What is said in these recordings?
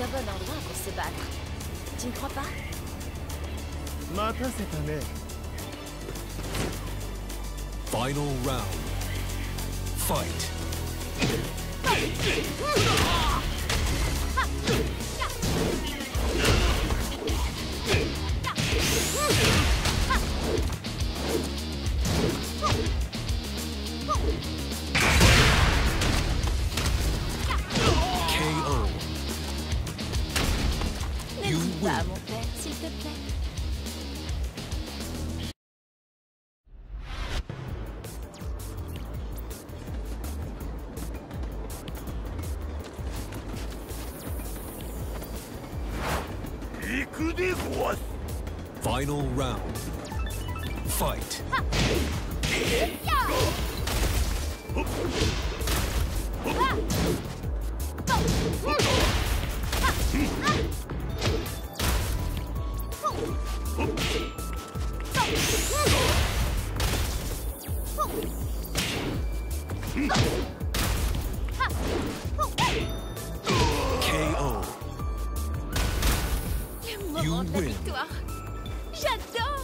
un bon endroit pour se battre. Tu ne crois pas? Mata cette année. Final round. Fight. KO. Ne dis pas, mon père, s'il te plaît. Final round. Fight. KO. You win. J'adore.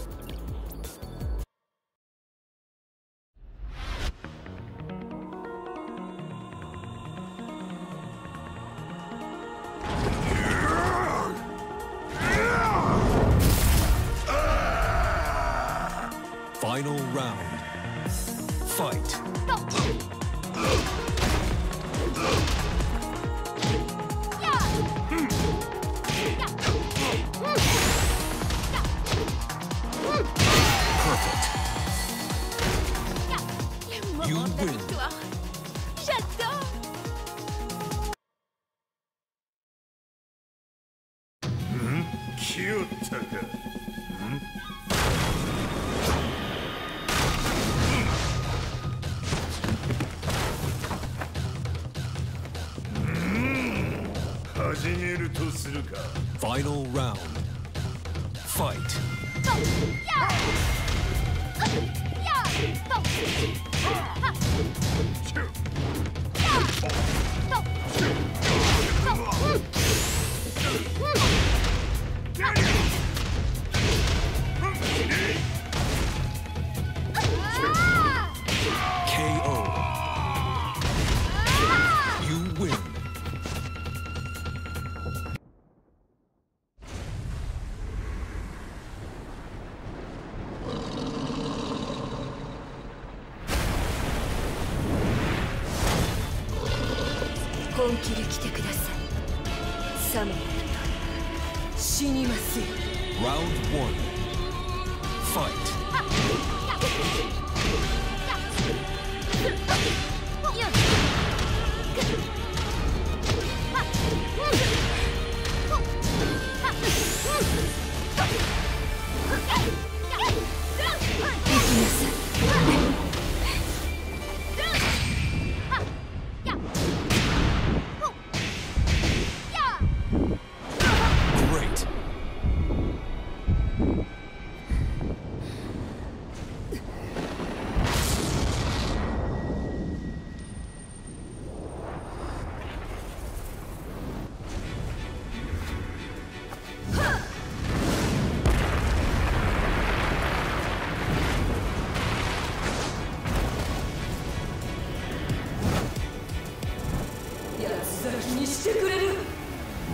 Final round. Fight. Final round. Fight. Round one. Fight.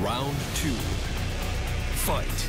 Round two. Fight.